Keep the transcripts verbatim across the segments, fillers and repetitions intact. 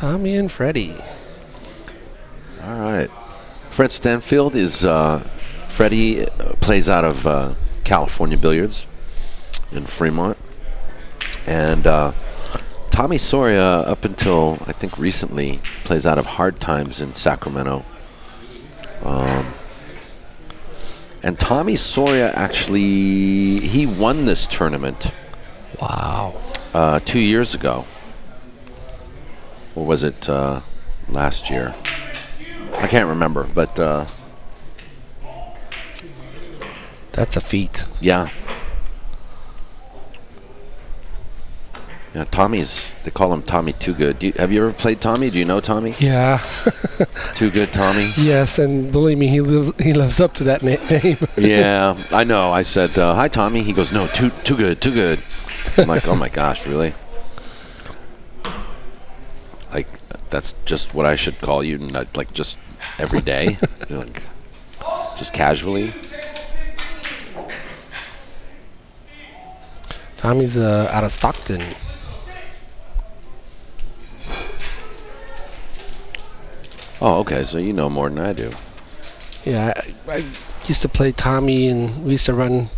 Tommy and Freddie. All right. Fred Stanfield is, uh, Freddie plays out of uh, California Billiards in Fremont. And uh, Tommy Soria, up until I think recently, plays out of Hard Times in Sacramento. Um, and Tommy Soria actually, he won this tournament. Wow. Uh, two years ago. Or was it uh, last year? I can't remember, but... Uh, That's a feat. Yeah. Yeah, Tommy's, they call him Tommy Too Good. Do you, have you ever played Tommy? Do you know Tommy? Yeah. Too Good Tommy? Yes, and believe me, he lives, he lives up to that na name. Yeah, I know. I said, uh, hi, Tommy. He goes, no, too, too good, too good. I'm like, oh, my gosh, really? Like, that's just what I should call you, not like just every day, you know, like, just casually. Tommy's uh, out of Stockton. Oh, okay, so you know more than I do. Yeah, I, I used to play Tommy, and we used to run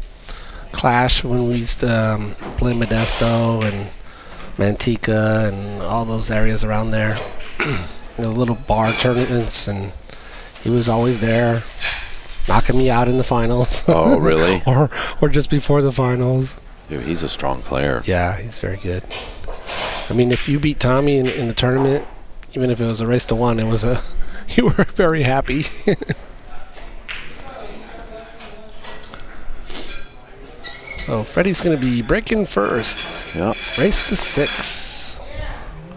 Clash when we used to um, play Modesto and Manteca and all those areas around there. The little bar tournaments, and he was always there knocking me out in the finals. Oh, really? or, or just before the finals. Dude, he's a strong player. Yeah, he's very good. I mean, if you beat Tommy in, in the tournament, even if it was a race to one, it was a you were very happy. So Freddie's going to be breaking first. Yeah. Race to six.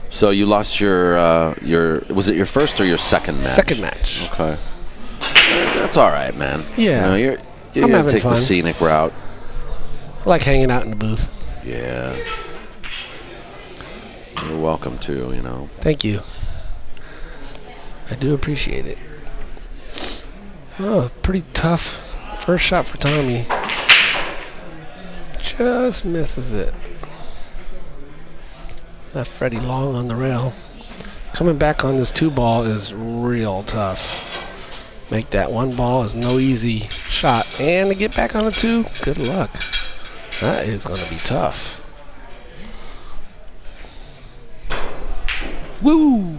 So you lost your uh, your was it your first or your second match? Second match. Okay. That's all right, man. Yeah. You know, you're you're going to take fun. the scenic route. I like hanging out in the booth. Yeah. You're welcome to, you know. Thank you. I do appreciate it. Oh, pretty tough first shot for Tommy. Just misses it. Left Freddie long on the rail. Coming back on this two ball is real tough. Make that one ball is no easy shot. And to get back on the two, good luck. That is going to be tough. Woo!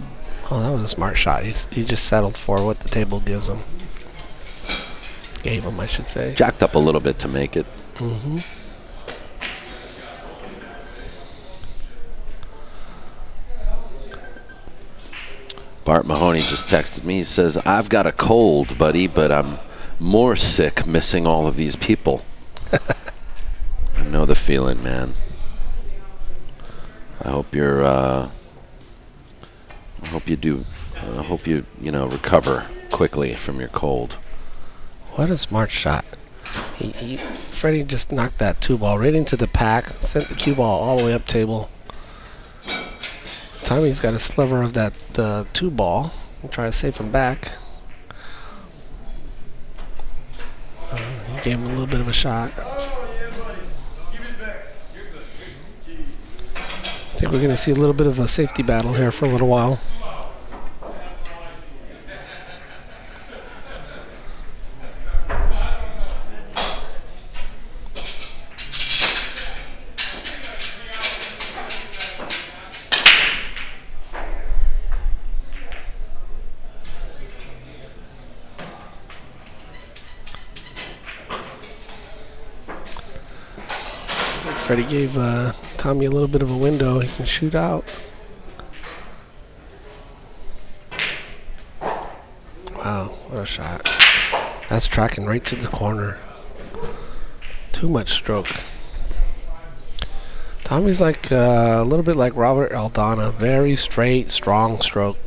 Oh, that was a smart shot. He, he just settled for what the table gives him. Gave him, I should say. Jacked up a little bit to make it. Mm-hmm. Bart Mahoney just texted me. He says, I've got a cold, buddy, but I'm more sick missing all of these people. I know the feeling, man. I hope you're. Uh, I hope you do. I hope you, you know, recover quickly from your cold. What a smart shot! He, he, Freddie just knocked that two ball right into the pack. Sent the cue ball all the way up table. Tommy's got a sliver of that uh, two ball. We'll try to save him back. Uh, he gave him a little bit of a shot. I think we're going to see a little bit of a safety battle here for a little while. Freddie gave uh, Tommy a little bit of a window. He can shoot out. Wow, what a shot. That's tracking right to the corner. Too much stroke. Tommy's like uh, a little bit like Robert Aldana. Very straight, strong stroke.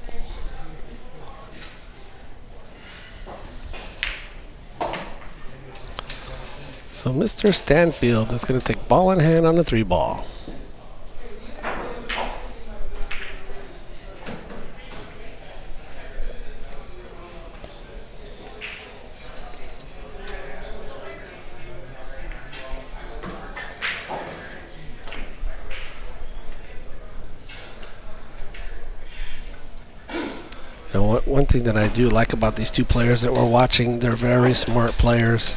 So Mister Stanfield is going to take ball in hand on the three ball. You know, one thing that I do like about these two players that we're watching, they're very smart players.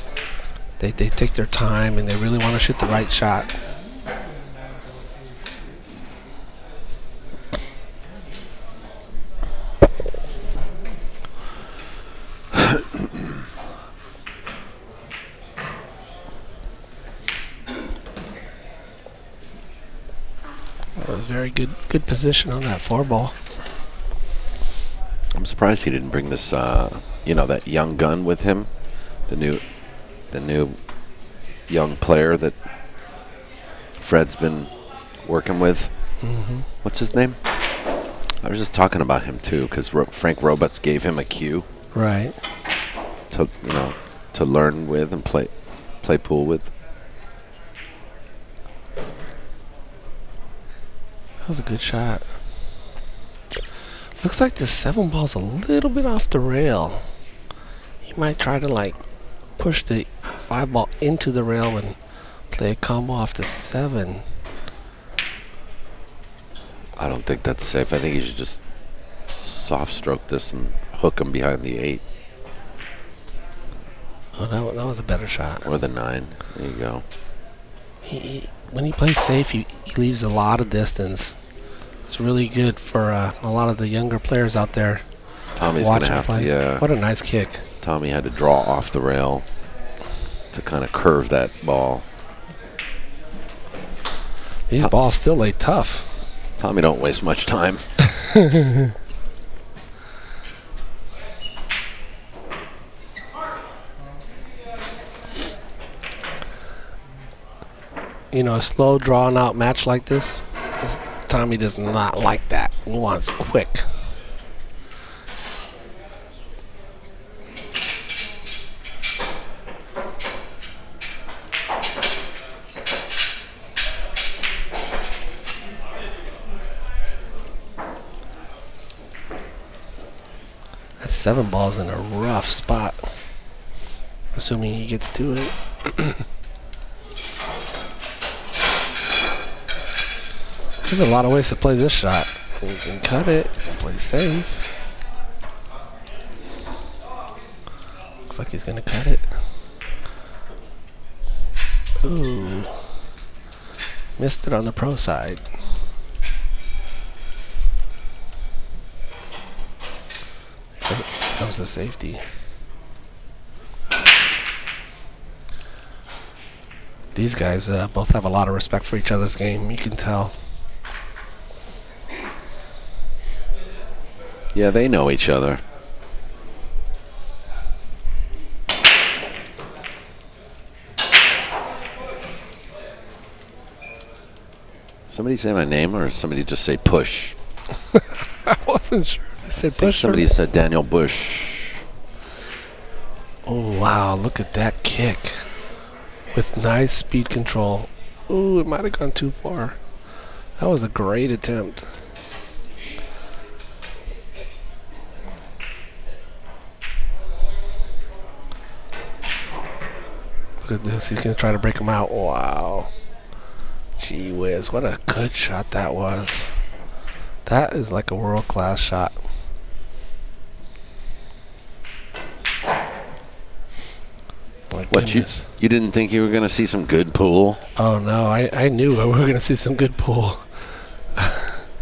They, they take their time and they really want to shoot the right shot. Very good, good position on that four ball. I'm surprised he didn't bring this, uh, you know, that young gun with him, the new, the new young player that Fred's been working with. Mm-hmm. What's his name? I was just talking about him too, because Ro- Frank Robutz gave him a cue, right? To you know, to learn with and play, play pool with. That was a good shot. Looks like this seven ball's a little bit off the rail. He might try to like push the five ball into the rail and play a combo off the seven. I don't think that's safe. I think he should just soft stroke this and hook him behind the eight. Oh, that, that was a better shot. Or the nine. There you go. He, he, when he plays safe, he, he leaves a lot of distance. It's really good for uh, a lot of the younger players out there. Tommy's going to have to, yeah. What a nice kick. Tommy had to draw off the rail to kind of curve that ball. These Tom balls still lay tough. Tommy don't waste much time. You know, a slow, drawn-out match like this, this, Tommy does not like that. He wants quick. That seven ball's in a rough spot, assuming he gets to it. There's a lot of ways to play this shot. You can cut it, you can play safe. Looks like he's gonna cut it. Ooh. Missed it on the pro side. Here comes the safety. These guys uh, both have a lot of respect for each other's game, you can tell. Yeah, they know each other. Somebody say my name, or somebody just say push? I wasn't sure. They said push. Somebody said Daniel Busch. Oh, wow. Look at that kick. With nice speed control. Ooh, it might have gone too far. That was a great attempt. Look at this, he's gonna try to break him out. Wow. Gee whiz, what a good shot that was. That is like a world-class shot. My what goodness. you you didn't think you were gonna see some good pool? Oh no, I, I knew we were gonna see some good pool.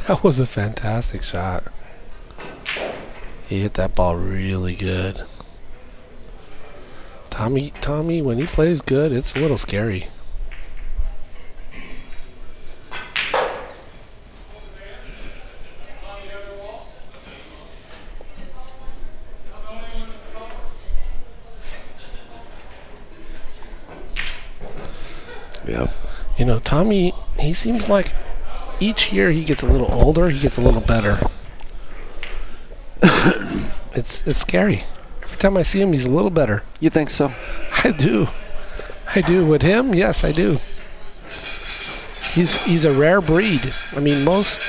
That was a fantastic shot. He hit that ball really good. Tommy, Tommy, when he plays good, it's a little scary. Yeah. You know, Tommy, he seems like each year he gets a little older, he gets a little better. It's it's scary. Time I see him, he's a little better. You think so? I do. I do. With him, yes, I do. He's he's a rare breed. I mean, most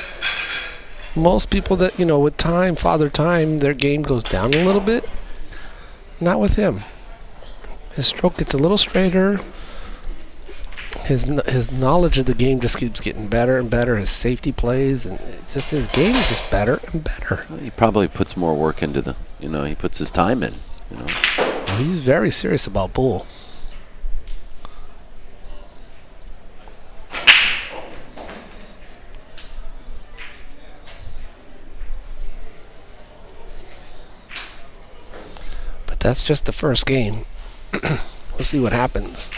most people that, you know, with time, father time, their game goes down a little bit. Not with him. His stroke gets a little straighter. his his knowledge of the game just keeps getting better and better. His safety plays and just his game is just better and better. Well, he probably puts more work into the, you know, he puts his time in. You know, well, he's very serious about pool. But that's just the first game. We'll see what happens.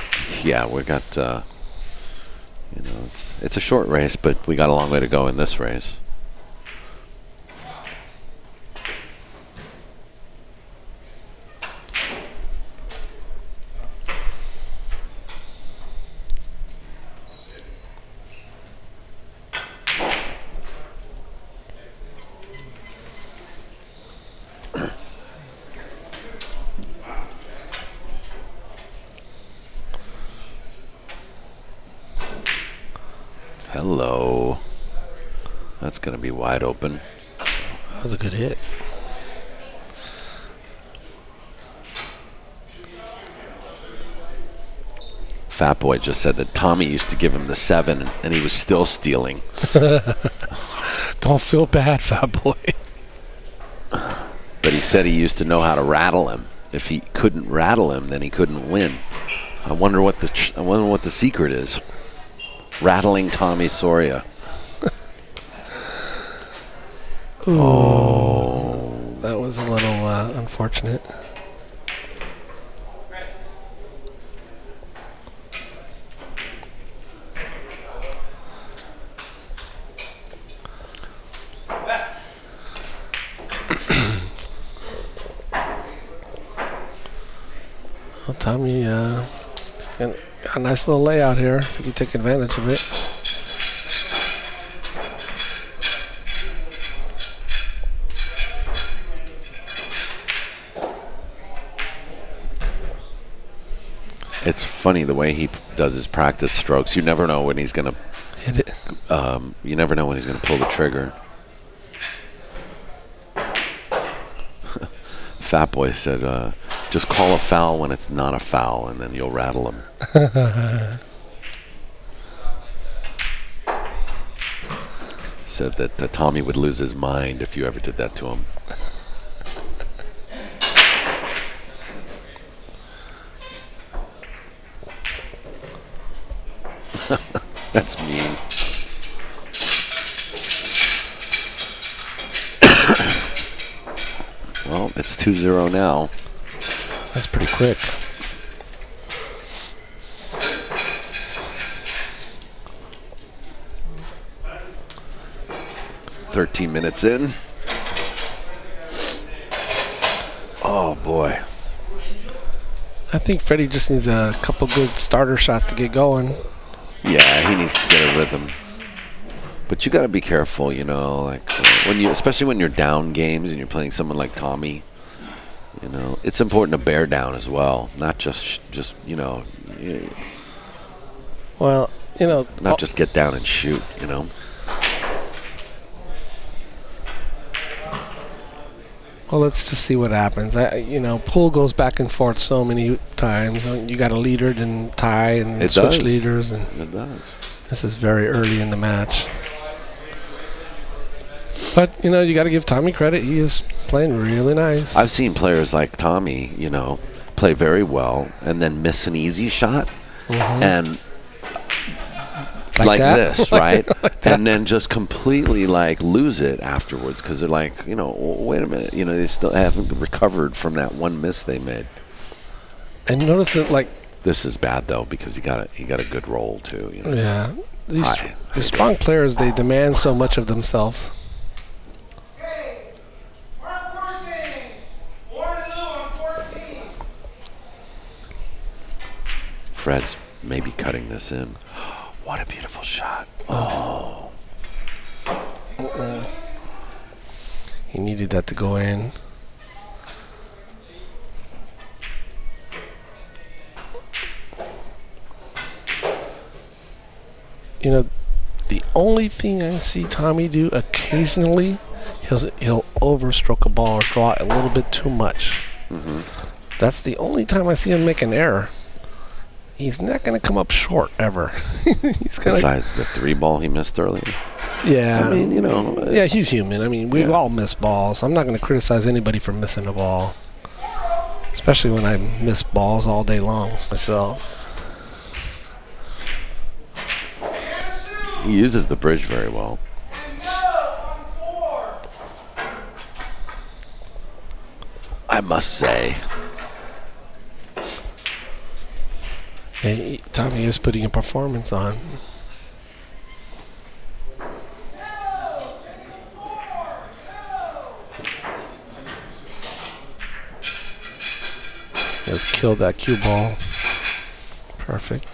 Yeah, we got, uh, you know, it's, it's a short race, but we got a long way to go in this race. Hello. That's going to be wide open. That was a good hit. Fat Boy just said that Tommy used to give him the seven, and he was still stealing. Don't feel bad, Fat Boy. But he said he used to know how to rattle him. If he couldn't rattle him, then he couldn't win. I wonder what the tr I wonder what the secret is. Rattling Tommy Soria. Oh, that was a little uh, unfortunate. Well, Tommy, uh, he's gonna a nice little layout here if you can take advantage of it. It's funny the way he does his practice strokes. You never know when he's going to hit it. Um, you never know when he's going to pull the trigger. Fat Boy said, uh, just call a foul when it's not a foul, and then you'll rattle him. Said that uh, Tommy would lose his mind if you ever did that to him. That's mean. Well, it's two zero now. That's pretty quick. Thirteen minutes in. Oh boy. I think Freddie just needs a couple good starter shots to get going. Yeah, he needs to get a rhythm. But you got to be careful, you know, like when you, especially when you're down games and you're playing someone like Tommy. You know, it's important to bear down as well, not just just you know. Well, you know, not just get down and shoot. You know. Well, let's just see what happens. I, you know, pool goes back and forth so many times. You got a leader, then tie, and it switch does. leaders, and it does. This is very early in the match. But, you know, you got to give Tommy credit. He is playing really nice. I've seen players like Tommy, you know, play very well and then miss an easy shot. Mm-hmm. And like, like this, right? Like and then just completely, like, lose it afterwards because they're like, you know, wait a minute. You know, they still haven't recovered from that one miss they made. And you notice that, like. This is bad, though, because he got a, he got a good roll, too. You know? Yeah. These, I, I these strong players, they demand so much of themselves. Fred's maybe cutting this in. What a beautiful shot. Oh. Uh-uh. He needed that to go in. You know, the only thing I see Tommy do occasionally, he'll, he'll overstroke a ball or draw it a little bit too much. Mm-hmm. That's the only time I see him make an error. he's not going to come up short ever. he's gonna Besides the three ball he missed earlier. Yeah. I mean, you know. Uh, yeah, he's human. I mean, we've yeah. all missed balls. I'm not going to criticize anybody for missing a ball, especially when I miss balls all day long myself. He uses the bridge very well. I must say. And Tommy is putting a performance on. Just killed that cue ball. Perfect.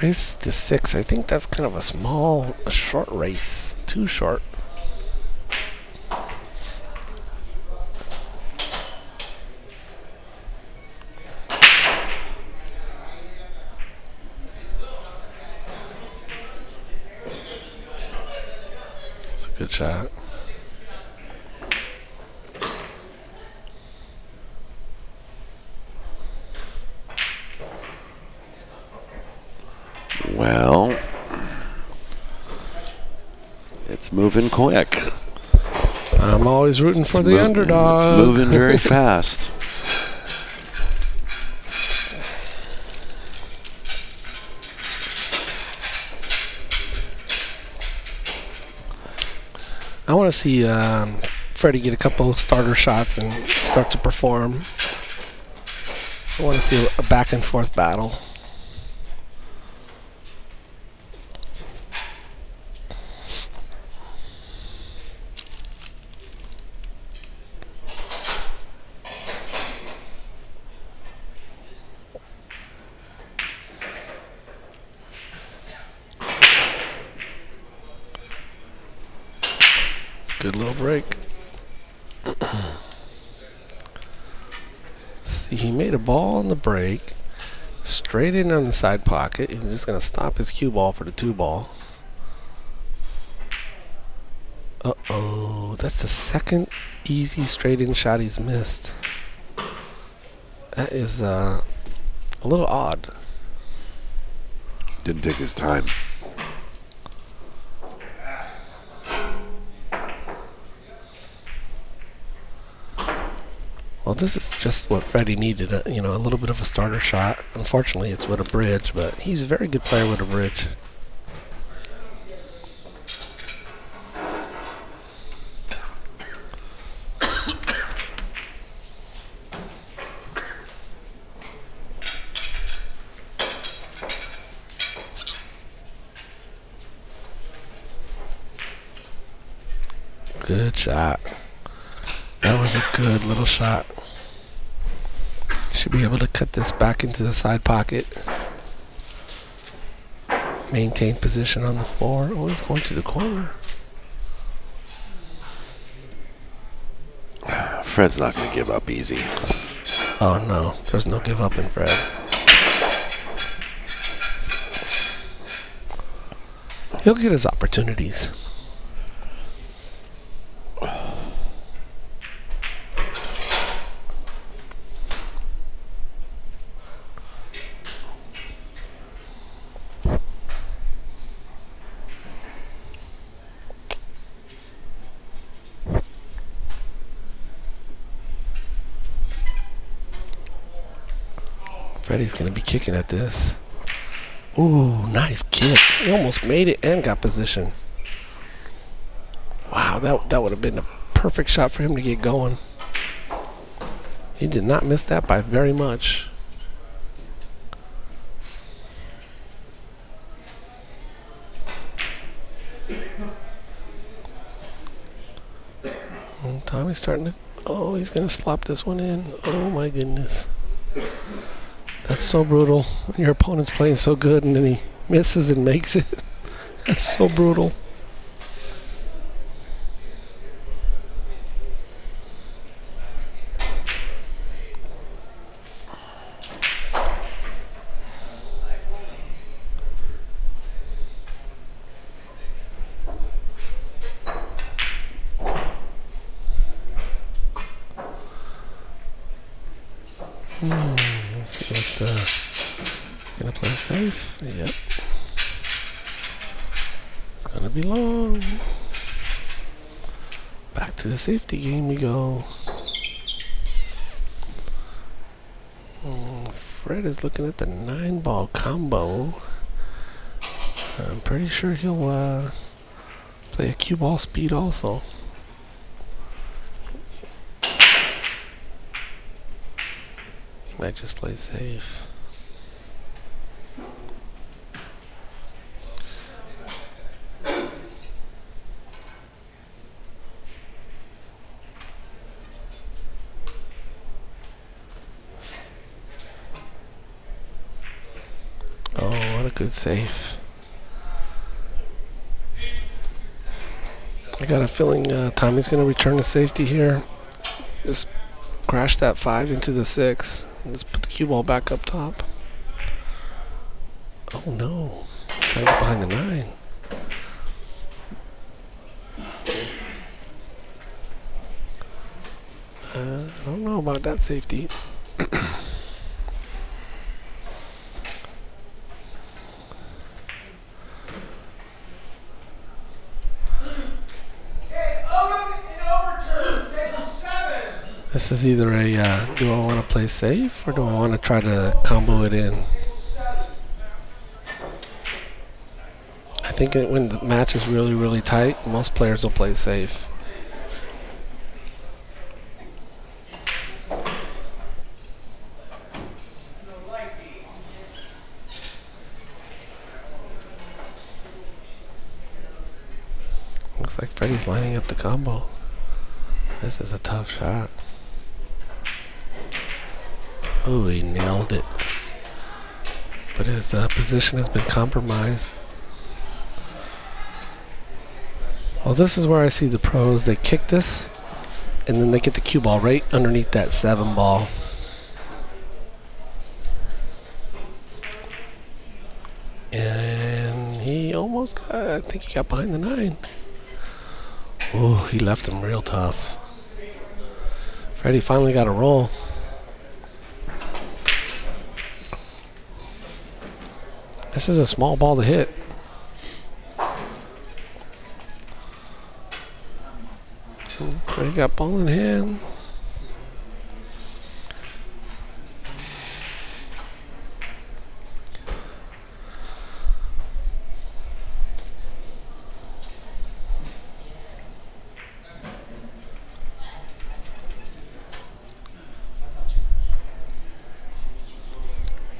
Race to six. I think that's kind of a small, a short race. Too short. That's a good shot. Well, it's moving quick. I'm always rooting it's for the underdog. It's moving very fast. I want to see um, Freddie get a couple starter shots and start to perform. I want to see a back and forth battle. Good little break. See, he made a ball on the break, straight in on the side pocket. He's just going to stop his cue ball for the two ball. Uh-oh, that's the second easy straight in shot he's missed. That is uh, a little odd. Didn't take his time. Well, this is just what Freddie needed, uh, you know, a little bit of a starter shot. Unfortunately, it's with a bridge, but he's a very good player with a bridge. Good shot. That was a good little shot. Should be able to cut this back into the side pocket. Maintain position on the floor. Oh, he's going to the corner. Fred's not going to give up easy. Oh, no. There's no give up in Fred. He'll get his opportunities. Freddie's going to be kicking at this. Ooh, nice kick. He almost made it and got position. Wow, that, that would have been a perfect shot for him to get going. He did not miss that by very much. And Tommy's starting to... Oh, he's going to slop this one in. Oh, my goodness. That's so brutal when your opponent's playing so good and then he misses and makes it. That's so brutal. Hmm, let's see what, uh, gonna play safe. Yep. It's gonna be long. Back to the safety game we go. Oh, Fred is looking at the nine ball combo. I'm pretty sure he'll, uh, play a cue ball speed also. Might just play safe. Oh, what a good save. I got a feeling uh, Tommy's going to return to safety here. Just crash that five into the six. Just put the cue ball back up top. Oh no. Try to get behind the nine. Uh, I don't know about that safety. This is either a, uh, do I want to play safe or do I want to try to combo it in? I think it, when the match is really, really tight, most players will play safe. Looks like Freddie's lining up the combo. This is a tough shot. Oh, he nailed it. But his uh, position has been compromised. Well, this is where I see the pros. They kick this, and then they get the cue ball right underneath that seven ball. And he almost got, I think he got behind the nine. Oh, he left him real tough. Freddie finally got a roll. This is a small ball to hit. Pretty got ball in hand.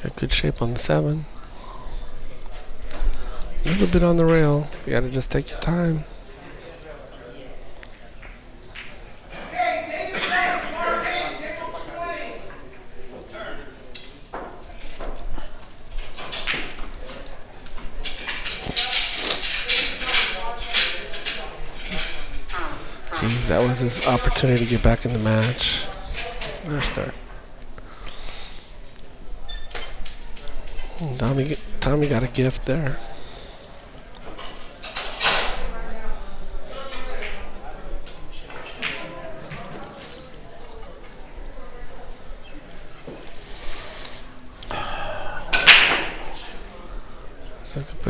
Got good shape on the seven. A little bit on the rail. You gotta just take your time. Jeez, that was his opportunity to get back in the match. Nice start. Tommy, Tommy got a gift there.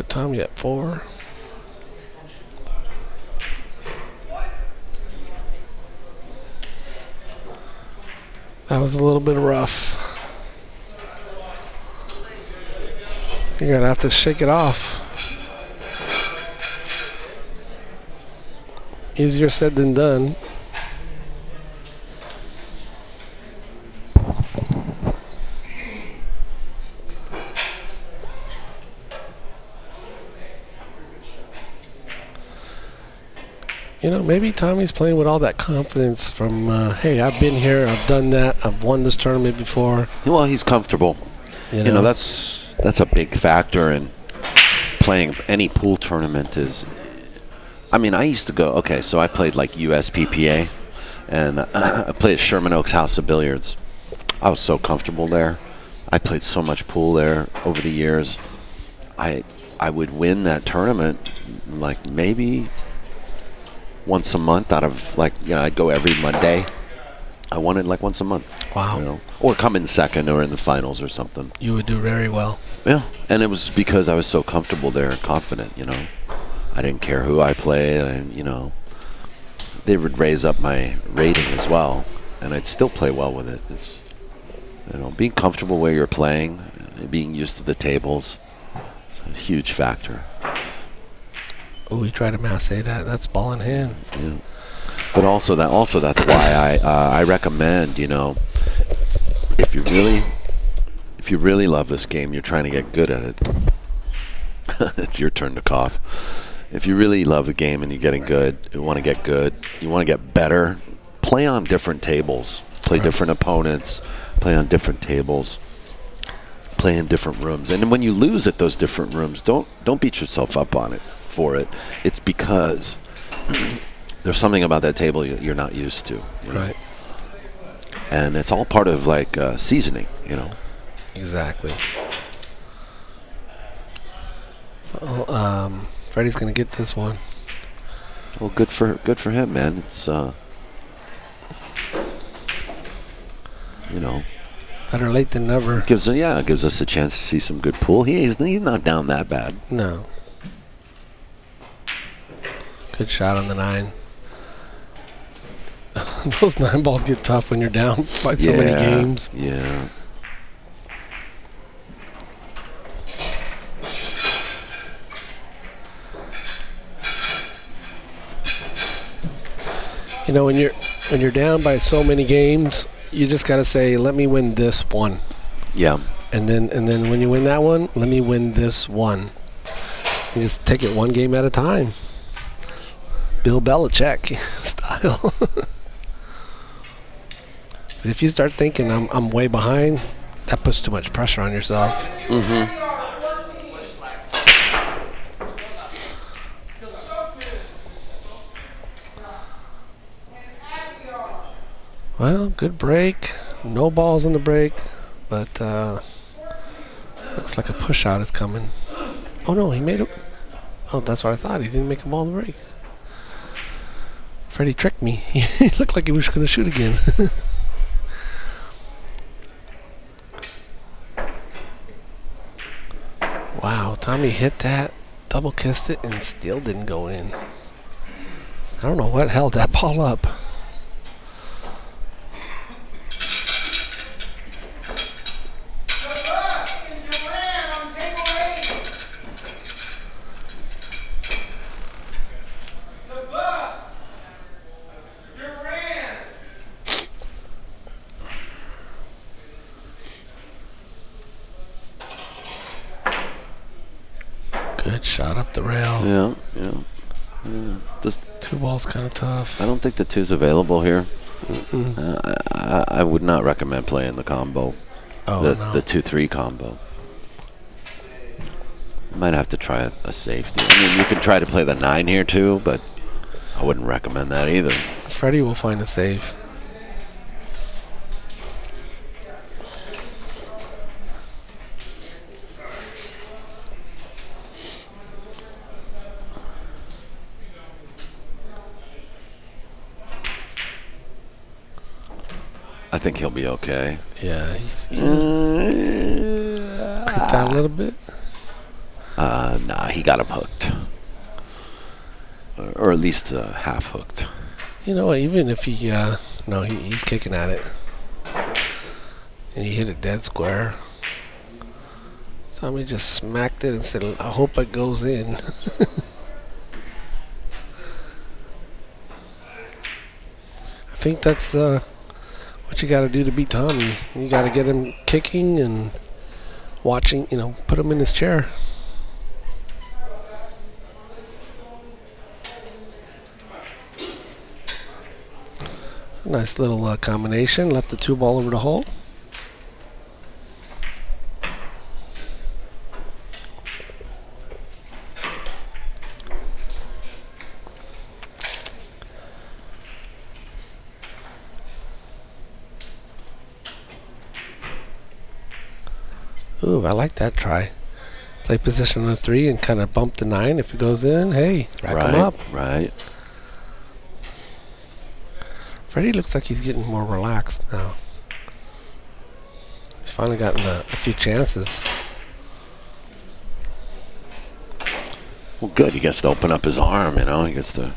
Tommy at four. That was a little bit rough. You're gonna have to shake it off. Easier said than done. You know, maybe Tommy's playing with all that confidence from, uh, hey, I've been here, I've done that, I've won this tournament before. Well, he's comfortable. You know, you know that's that's a big factor in playing any pool tournament is, I mean, I used to go, okay, so I played like U S P P A, and uh, I played at Sherman Oaks House of Billiards. I was so comfortable there. I played so much pool there over the years. I, I would win that tournament like maybe once a month out of, like, you know, I'd go every Monday. I won it like once a month. Wow. You know? or come in second or in the finals or something. You would do very well. Yeah, and it was because I was so comfortable there and confident, you know. I didn't care who I played, and, you know, they would raise up my rating as well, and I'd still play well with it. It's, you know, being comfortable where you're playing, being used to the tables, a huge factor. Oh, we try to mass say that. That's ball in hand. Yeah. But also that also that's why I uh, I recommend, you know, if you really if you really love this game, you're trying to get good at it. It's your turn to cough. If you really love the game and you're getting good, you want to get good, you want to get better, play on different tables, play right. different opponents, play on different tables, play in different rooms. And when you lose at those different rooms, don't don't beat yourself up on it for it. It's because there's something about that table you're not used to. You know? Right. And it's all part of like uh, seasoning, you know. Exactly. Well, um, Freddie's gonna get this one. Well, good for good for him, man. It's uh, you know, better late than never. Gives uh, yeah, gives us a chance to see some good pool. He is, he's not down that bad. No. Good shot on the nine. Those nine balls get tough when you're down by yeah, so many games. Yeah. You know, when you're when you're down by so many games, you just gotta say, "Let me win this one." Yeah. And then and then when you win that one, let me win this one. You just take it one game at a time. Bill Belichick style. If you start thinking I'm I'm way behind, that puts too much pressure on yourself. Mm-hmm. Well, good break. No balls in the break, but uh, looks like a push out is coming. Oh no, he made it. Oh, that's what I thought. He didn't make a ball in the break. Freddie tricked me. He looked like he was going to shoot again. Wow, Tommy hit that, double kissed it, and still didn't go in. I don't know what held that ball up. Shot up the rail. Yeah, yeah. yeah. The two ball's kind of tough. I don't think the two's available here. Mm-mm. Uh, I, I would not recommend playing the combo. Oh, the, no. The two three combo. Might have to try a, a safety. I mean, you can try to play the nine here too, but I wouldn't recommend that either. Freddie will find a safe. I think he'll be okay. Yeah, he's, he's uh, creeped out a little bit. Uh, nah, he got him hooked, or, or at least uh, half hooked. You know, even if he, uh, no, he, he's kicking at it, and he hit it dead square. Tommy just smacked it and said, "I hope it goes in." I think that's. Uh, What you got to do to beat Tommy? You got to get him kicking and watching, you know, put him in his chair. It's a nice little uh, combination. Left the two ball over the hole. Ooh, I like that try. Play position on the three and kind of bump the nine. If it goes in, hey, rack right, him up. Right. Freddie looks like he's getting more relaxed now. finally gotten a, a few chances. Well, good. He gets to open up his arm, you know. He gets to.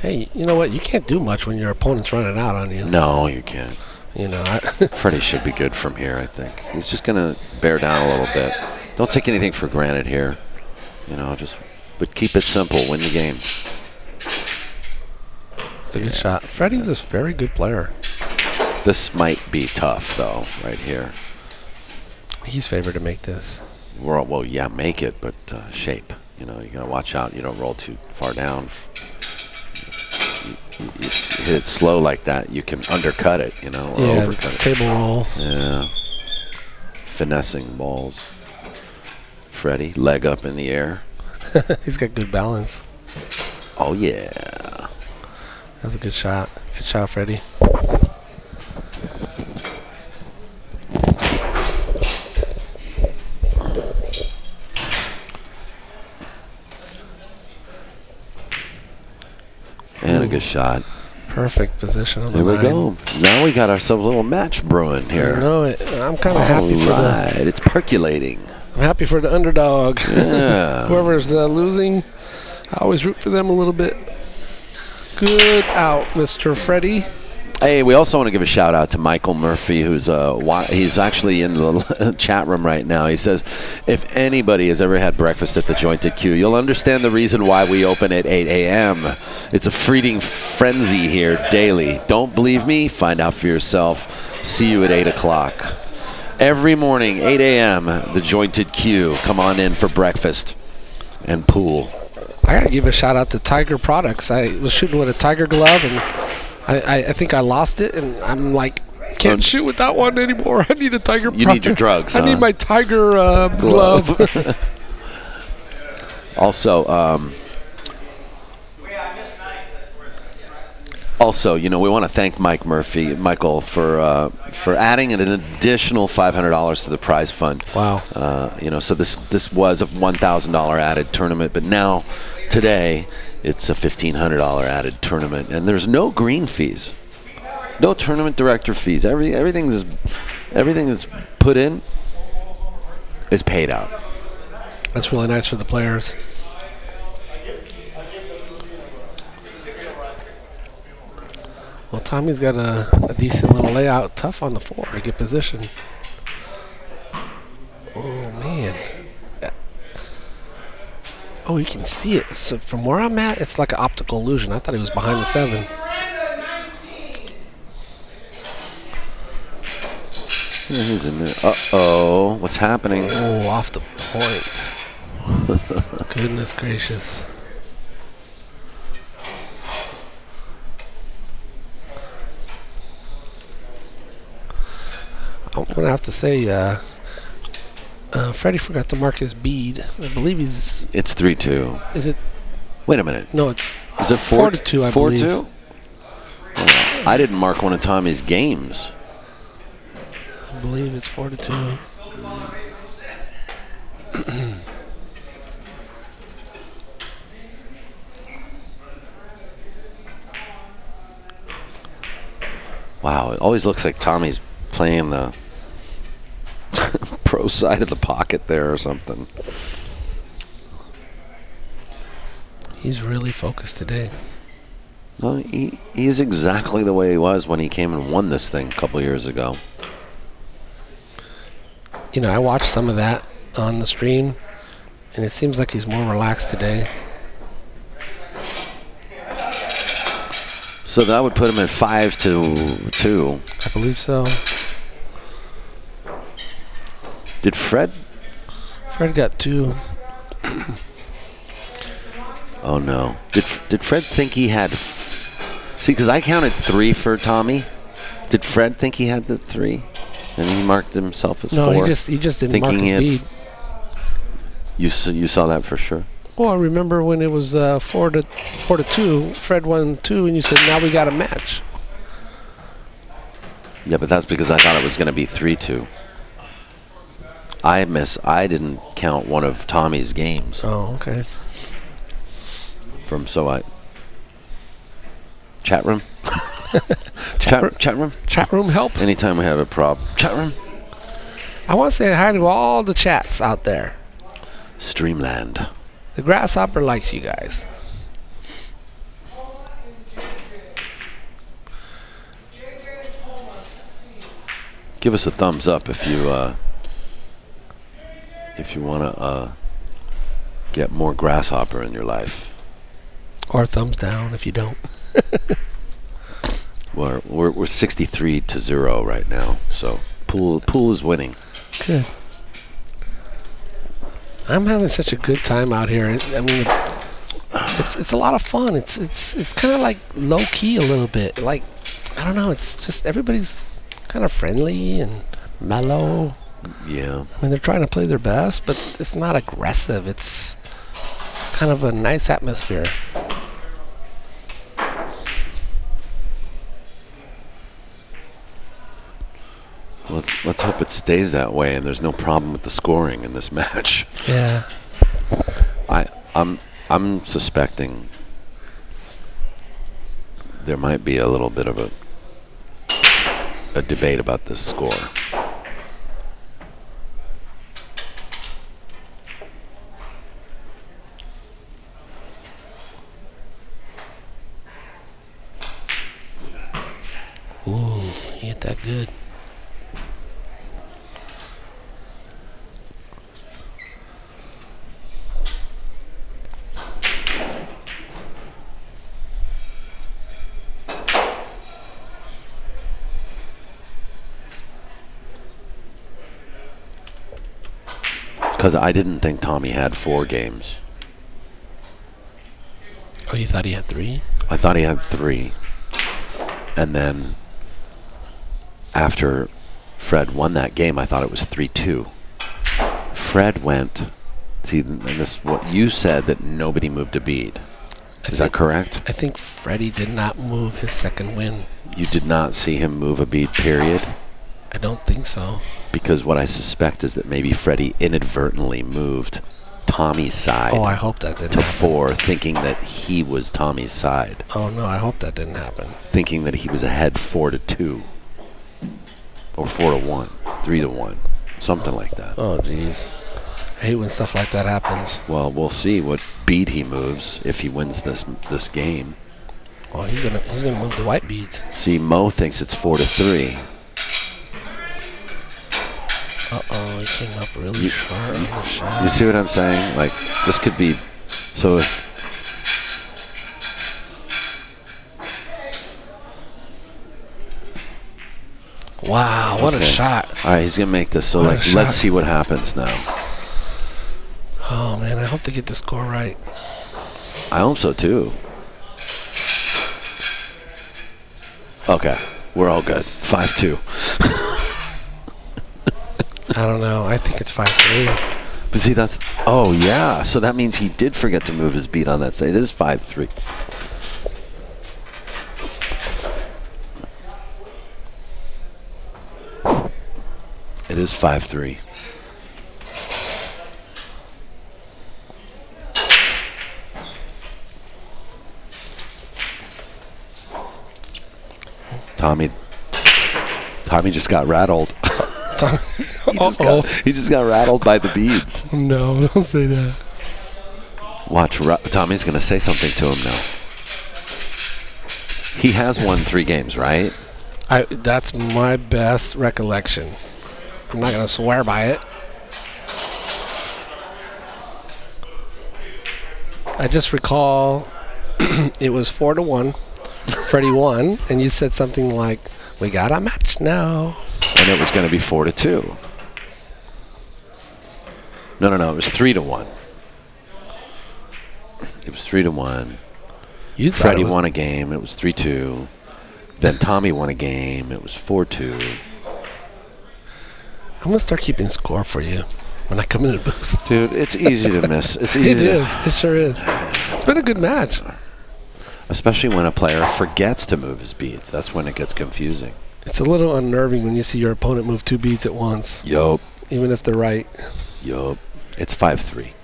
Hey, you know what? You can't do much when your opponent's running out on you. No, you can't. You know, I Freddie should be good from here, I think. He's just going to bear down a little bit. Don't take anything for granted here. You know, just but keep it simple. Win the game. It's a yeah. good shot. Freddie's yeah. a very good player. This might be tough, though, right here. He's favored to make this. Well, well yeah, make it, but uh, shape. You know, you got to watch out. You don't roll too far down. You, you, you hit it slow like that, you can undercut it, you know, or yeah, overcut it. Table roll. Yeah. Finessing balls. Freddie, leg up in the air. He's got good balance. Oh, yeah. That was a good shot. Good shot, Freddie. And a good shot. Perfect position on the line. Here we go. Now we got ourselves a little match brewing here. I know it. I'm kind of happy for that. All right. It's percolating. I'm happy for the underdog. Yeah. Whoever's uh, losing, I always root for them a little bit. Good out, Mister Freddie. Hey, we also want to give a shout out to Michael Murphy, who's uh, he's actually in the chat room right now. He says, if anybody has ever had breakfast at the Jointed Cue, you'll understand the reason why we open at eight A M It's a feeding frenzy here daily. Don't believe me? Find out for yourself. See you at eight o'clock. Every morning, eight A M, the Jointed Cue. Come on in for breakfast and pool. I got to give a shout out to Tiger Products. I was shooting with a Tiger glove, and I, I think I lost it, and I'm like, can't shoot with that one anymore. I need a Tiger. You need your drugs. I huh? need my Tiger uh, glove. glove. Also, um, also, you know, we want to thank Mike Murphy, Michael, for uh, for adding an additional five hundred dollars to the prize fund. Wow. Uh, you know, so this this was a one thousand dollar added tournament, but now today. It's a fifteen hundred dollar added tournament, and there's no green fees, no tournament director fees. Every everything is, everything that's put in is paid out. That's really nice for the players. Well, Tommy's got a, a decent little layout, tough on the four to get position. Oh man. Oh, you can see it. So from where I'm at, it's like an optical illusion. I thought he was behind the seven. Yeah, he's in there. Uh-oh. What's happening? Oh, off the point. Goodness gracious. I'm going to have to say... Uh, Uh, Freddie forgot to mark his bead. I believe he's... It's three two. Is it... Wait a minute. No, it's... Is it four to two, I believe. four two? Oh, I didn't mark one of Tommy's games. I believe it's four to two. Wow, it always looks like Tommy's playing the... pro side of the pocket there or something. He's really focused today. Well, he, he's exactly the way he was when he came and won this thing a couple years ago. You know, I watched some of that on the stream, and it seems like he's more relaxed today. So that would put him at five to two. I believe so. Did Fred? Fred got two. Oh, no. Did, did Fred think he had... F See, because I counted three for Tommy. Did Fred think he had the three? And he marked himself as no, four? No, he just, he just didn't mark his bead. You, you saw that for sure? Well, I remember when it was uh, four, to, four to two, Fred won two, and you said, now we got a match. Yeah, but that's because I thought it was going to be three two. I miss. I didn't count one of Tommy's games. Oh, okay. From so I. Chat room. chat, chat room. Chat room. Chat room help. Anytime we have a problem. Chat room. I want to say hi to all the chats out there. Streamland. The grasshopper likes you guys. Give us a thumbs up if you uh, if you want to uh, get more grasshopper in your life, or thumbs down if you don't. We're, we're we're sixty-three to zero right now, so pool pool is winning. Good. I'm having such a good time out here. I mean, it's it's a lot of fun. It's it's it's kind of like low key a little bit. Like, I don't know. It's just everybody's kind of friendly and mellow. Yeah. I mean, they're trying to play their best, but it's not aggressive. It's kind of a nice atmosphere. Let's, let's hope it stays that way and there's no problem with the scoring in this match. Yeah. I I'm I'm suspecting there might be a little bit of a a debate about this score. Ooh, he hit that good. Because I didn't think Tommy had four games. Oh, you thought he had three? I thought he had three. And then after Fred won that game, I thought it was three two. Fred went, see, and this is what you said, that nobody moved a bead. Is that correct? I think Freddie did not move his second win. You did not see him move a bead, period? I don't think so. Because what I suspect is that maybe Freddie inadvertently moved Tommy's side. Oh, I hope that didn't to happen. Four, thinking that he was Tommy's side. Oh no, I hope that didn't happen. Thinking that he was ahead four to two, or four to one, three to one, something like that. Oh jeez, I hate when stuff like that happens. Well, we'll see what bead he moves if he wins this this game. Well, he's gonna he's gonna move the white beads. See, Mo thinks it's four to three. Uh-oh, he came up really short on the shot. You see what I'm saying? Like, this could be... So if... Wow, what okay. a shot. All right, he's going to make this. So, what like, let's see what happens now. Oh, man, I hope they get the score right. I hope so, too. Okay, we're all good. five two. I don't know. I think it's five three. But see, that's... Oh, yeah. So that means he did forget to move his beat on that side. It is five three. It is five three. Tommy... Tommy just got rattled. He, just uh-oh. got, he just got rattled by the beads. No, don't say that. Watch, Tommy's going to say something to him now. He has won three games, right? I. That's my best recollection. I'm not going to swear by it. I just recall it was four to one. Freddie won, and you said something like, "We got a match now." And it was going to be four to two. No, no, no. It was three to one. It was three to one. You Freddie won a game. It was three two. Then Tommy won a game. It was four two. I'm gonna start keeping score for you when I come into the booth. Dude, it's easy to miss. It's easy. It is. It sure is. It's been a good match. Especially when a player forgets to move his beads. That's when it gets confusing. It's a little unnerving when you see your opponent move two beads at once. Yup. Even if they're right. Yup. It's five three.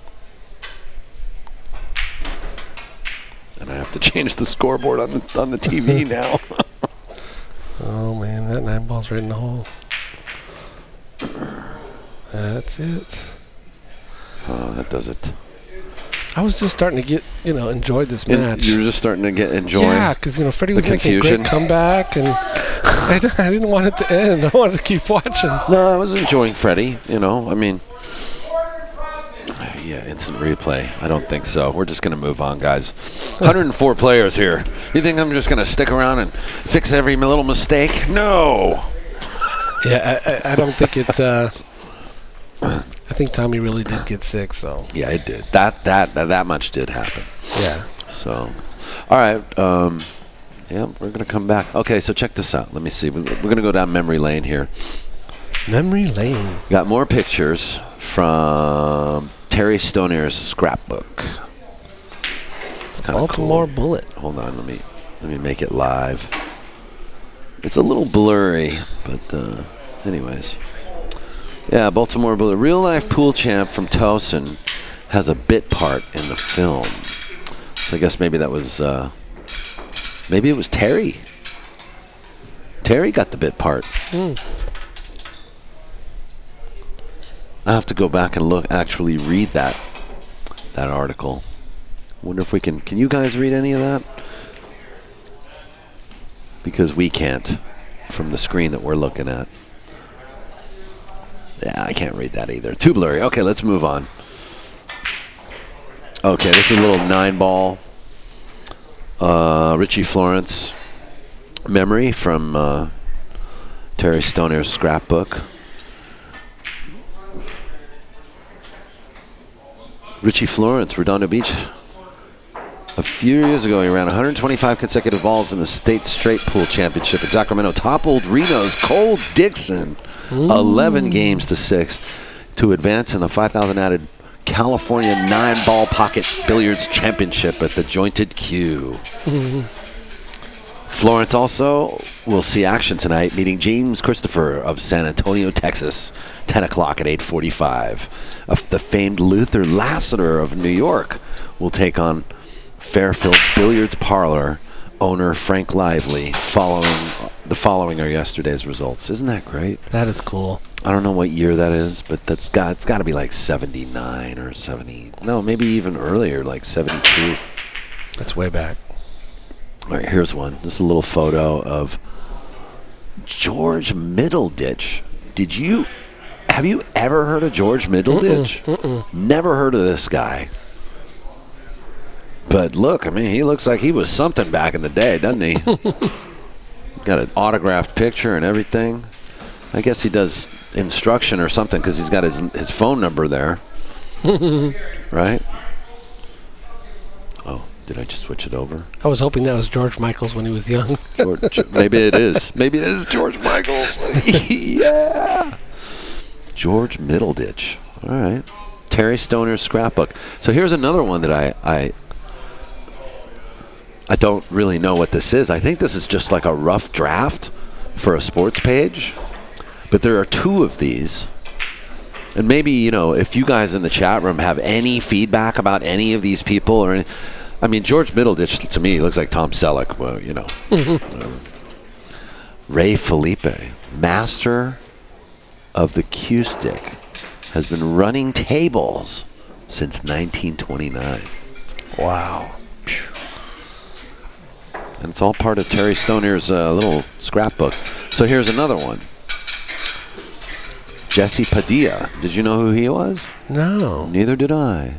And I have to change the scoreboard on the on the T V now. Oh man, that nine ball's right in the hole. That's it. Oh, that does it. I was just starting to get, you know, enjoy this match. You were just starting to get enjoy. Yeah, because, you know, Freddie was confusion. making a great comeback, and I, I didn't want it to end. I wanted to keep watching. No, I was enjoying Freddie, you know. I mean, yeah, instant replay. I don't think so. We're just going to move on, guys. one hundred and four players here. You think I'm just going to stick around and fix every little mistake? No. Yeah, I, I, I don't think it uh, – I think Tommy really did get sick, so. Yeah, it did. That that that, that much did happen. Yeah. So, all right. Um, yeah, we're going to come back. Okay, so check this out. Let me see. We're going to go down memory lane here. Memory lane. Got more pictures from Terry Stoner's scrapbook. It's kind of cool. Baltimore Bullet. Hold on. Let me let me make it live. It's a little blurry, but uh, anyways. Yeah, Baltimore Bullet. Real-life pool champ from Towson has a bit part in the film. So I guess maybe that was, uh, maybe it was Terry. Terry got the bit part. Mm. I have to go back and look, actually read that, that article. Wonder if we can, can you guys read any of that? Because we can't from the screen that we're looking at. Yeah, I can't read that either. Too blurry. Okay, let's move on. Okay, this is a little nine ball. Uh, Richie Florence memory from uh, Terry Stoner's scrapbook. Richie Florence, Redondo Beach. A few years ago, he ran one hundred twenty-five consecutive balls in the state straight pool championship at Sacramento. Toppled Reno's Cole Dixon. Ooh. eleven games to six to advance in the five thousand added California nine ball pocket billiards championship at the Jointed Cue. Mm-hmm. Florence also will see action tonight, meeting James Christopher of San Antonio, Texas, ten o'clock at eight forty-five. Uh, the famed Luther Lassiter of New York will take on Fairfield Billiards Parlor owner Frank Lively following the following are yesterday's results. Isn't that great? That is cool. I don't know what year that is, but that's got it's got to be like seventy-nine or seventy. No, maybe even earlier, like seventy-two. That's way back. All right, here's one. This is a little photo of George Middleditch. Did you have you ever heard of George Middleditch? Mm-mm, mm-mm. Never heard of this guy. But look, I mean, he looks like he was something back in the day, doesn't he? Got an autographed picture and everything. I guess he does instruction or something because he's got his his phone number there. Right? Oh, did I just switch it over? I was hoping that was George Michaels when he was young. George, maybe it is. Maybe it is George Michaels. Yeah. George Middleditch. All right. Terry Stoner's scrapbook. So here's another one that I... I I don't really know what this is. I think this is just like a rough draft for a sports page. But there are two of these. And maybe, you know, if you guys in the chat room have any feedback about any of these people or any, I mean, George Middleditch, to me, looks like Tom Selleck. Well, you know. um, Ray Felipe, master of the cue stick, has been running tables since nineteen twenty-nine. Wow. And it's all part of Terry Stoner's uh, little scrapbook. So here's another one. Jesse Padilla. Did you know who he was? No. Neither did I.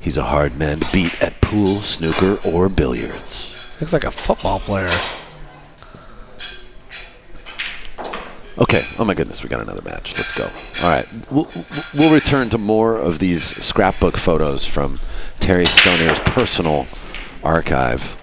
He's a hard man to beat at pool, snooker, or billiards. Looks like a football player. Okay. Oh, my goodness. We got another match. Let's go. All right. We'll, we'll return to more of these scrapbook photos from Terry Stoner's personal archive.